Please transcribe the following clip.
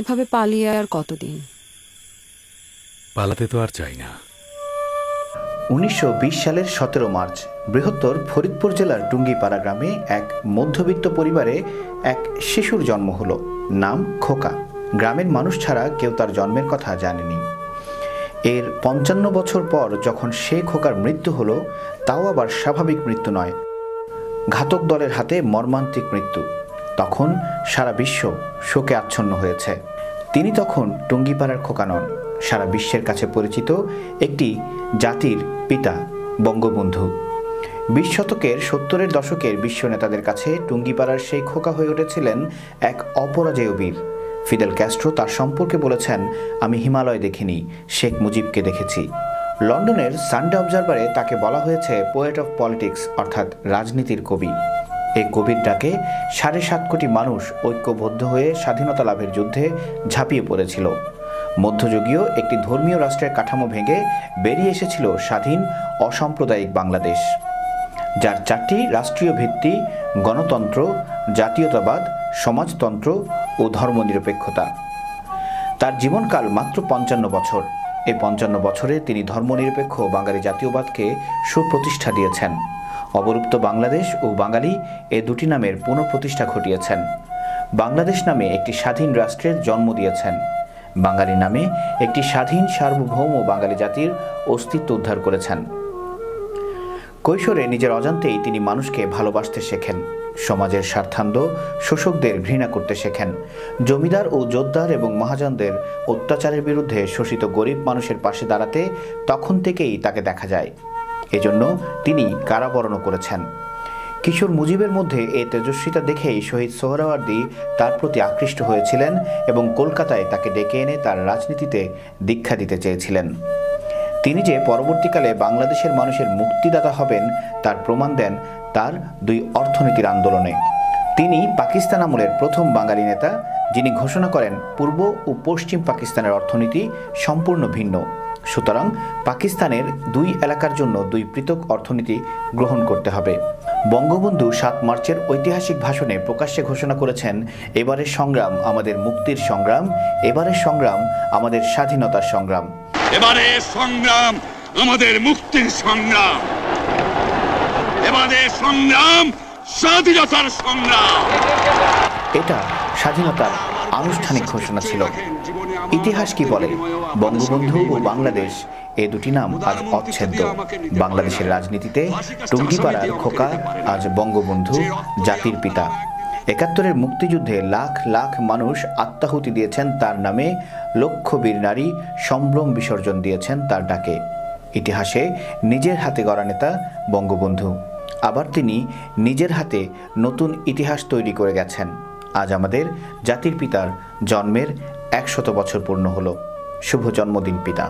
এভাবে পালিয়ে আর কতদিন? পালাতে তো আর চাই না। ১৯২০ সালের ১৭ মার্চ বৃহত্তর ফরিদপুর জেলার টুঙ্গিপাড়া গ্রামে এক মধ্যবিত্ত পরিবারে এক শিশুর জন্ম হলো। নাম খোকা। গ্রামের মানুষ ছাড়া কেউ তার জন্মের কথা জানেনি। এর ৫৫ বছর পর যখন সে খোকার মৃত্যু হলো, তাও আবার স্বাভাবিক মৃত্যু নয়, ঘাতক দলের হাতে মর্মান্তিক মৃত্যু। তখন সারা বিশ্ব শোকে আচ্ছন্ন হয়েছে। তিনি তখন টুঙ্গিপাড়ার খোকা নন, সারা বিশ্বের কাছে পরিচিত একটি জাতির পিতা বঙ্গবন্ধু। ২০ শতকের ৭০-এর দশকের বিশ্ব নেতাদের কাছে টুঙ্গিপাড়ার সেই খোকা হয়ে উঠেছিলেন এক অপরাজেয় বীর। ফিদেল কাস্ট্রো তার সম্পর্কে বলেছেন, আমি হিমালয় দেখিনি, শেখ মুজিবকে দেখেছি। লন্ডনের সানডে অবজারভারে তাকে বলা হয়েছে পোয়েট অফ পলিটিক্স, অর্থাৎ রাজনীতির কবি। এই কবির ডাকে ৭.৫ কোটি মানুষ ঐক্যবদ্ধ হয়ে স্বাধীনতা লাভের যুদ্ধে ঝাঁপিয়ে পড়েছিল। মধ্যযুগীয় একটি ধর্মীয় রাষ্ট্রের কাঠামো ভেঙে বেরিয়ে এসেছিল স্বাধীন অসাম্প্রদায়িক বাংলাদেশ, যার ৪টি রাষ্ট্রীয় ভিত্তি গণতন্ত্র, জাতীয়তাবাদ, সমাজতন্ত্র ও ধর্মনিরপেক্ষতা। তার জীবনকাল মাত্র ৫৫ বছর। এই ৫৫ বছরে তিনি ধর্মনিরপেক্ষ বাঙালি জাতীয়বাদকে সুপ্রতিষ্ঠা দিয়েছেন। অবরুপ্ত বাংলাদেশ ও বাঙালি এ দুটি নামের পুনঃপ্রতিষ্ঠা ঘটিয়েছেন। বাংলাদেশ নামে একটি স্বাধীন রাষ্ট্রের জন্ম দিয়েছেন। বাঙালি নামে একটি স্বাধীন সার্বভৌম বাঙালি জাতির অস্তিত্ব উদ্ধার করেছেন। কৈশোরে নিজের অজান্তেই তিনি মানুষকে ভালোবাসতে শেখেন, সমাজের স্বার্থান্ধ শোষকদের ঘৃণা করতে শেখেন, জমিদার ও জোতদার এবং মহাজনদের অত্যাচারের বিরুদ্ধে শোষিত গরিব মানুষের পাশে দাঁড়াতে তখন থেকেই তাকে দেখা যায়। এজন্য তিনি কারাবরণ করেছেন। কিশোর মুজিবের মধ্যে এই তেজস্বিতা দেখেই শহীদ সোহরাওয়ার্দী তার প্রতি আকৃষ্ট হয়েছিলেন এবং কলকাতায় তাকে ডেকে এনে তার রাজনীতিতে দীক্ষা দিতে চেয়েছিলেন। তিনি যে পরবর্তীকালে বাংলাদেশের মানুষের মুক্তিদাতা হবেন তার প্রমাণ দেন তার ২ অর্থনীতির আন্দোলনে। তিনি পাকিস্তান আমলের প্রথম বাঙালি নেতা যিনি ঘোষণা করেন পূর্ব ও পশ্চিম পাকিস্তানের অর্থনীতি সম্পূর্ণ ভিন্ন, সুতরাং পাকিস্তানের ২ এলাকার জন্য ২ পৃথক অর্থনীতি গ্রহণ করতে হবে। বঙ্গবন্ধু ৭ মার্চের ঐতিহাসিক ভাষণে প্রকাশ্যে ঘোষণা করেছেন, এবারের সংগ্রাম আমাদের মুক্তির সংগ্রাম, এবারের সংগ্রাম আমাদের স্বাধীনতার সংগ্রাম। এবারে সংগ্রাম আমাদের মুক্তির সংগ্রাম, এবারে সংগ্রাম স্বাধীনতার সংগ্রাম। এটা স্বাধীনতার আনুষ্ঠানিক ঘোষণা ছিল। ইতিহাস কি বলে? বঙ্গবন্ধু ও বাংলাদেশ এ দুটি নাম আজ অচ্ছেদ্য। বাংলাদেশের রাজনীতিতে টুঙ্গিপাড়ার খোকা আজ বঙ্গবন্ধু, জাতির পিতা। ৭১-এর মুক্তিযুদ্ধে লাখ লাখ মানুষ আত্মাহুতি দিয়েছেন তার নামে, লক্ষ বীর নারী সম্ভ্রম বিসর্জন দিয়েছেন তার ডাকে। ইতিহাসে নিজের হাতে গড়া নেতা বঙ্গবন্ধু, আবার তিনি নিজের হাতে নতুন ইতিহাস তৈরি করে গেছেন। আজ আমাদের জাতির পিতার জন্মের ১০০ বছর পূর্ণ হলো। শুভ জন্মদিন পিতা।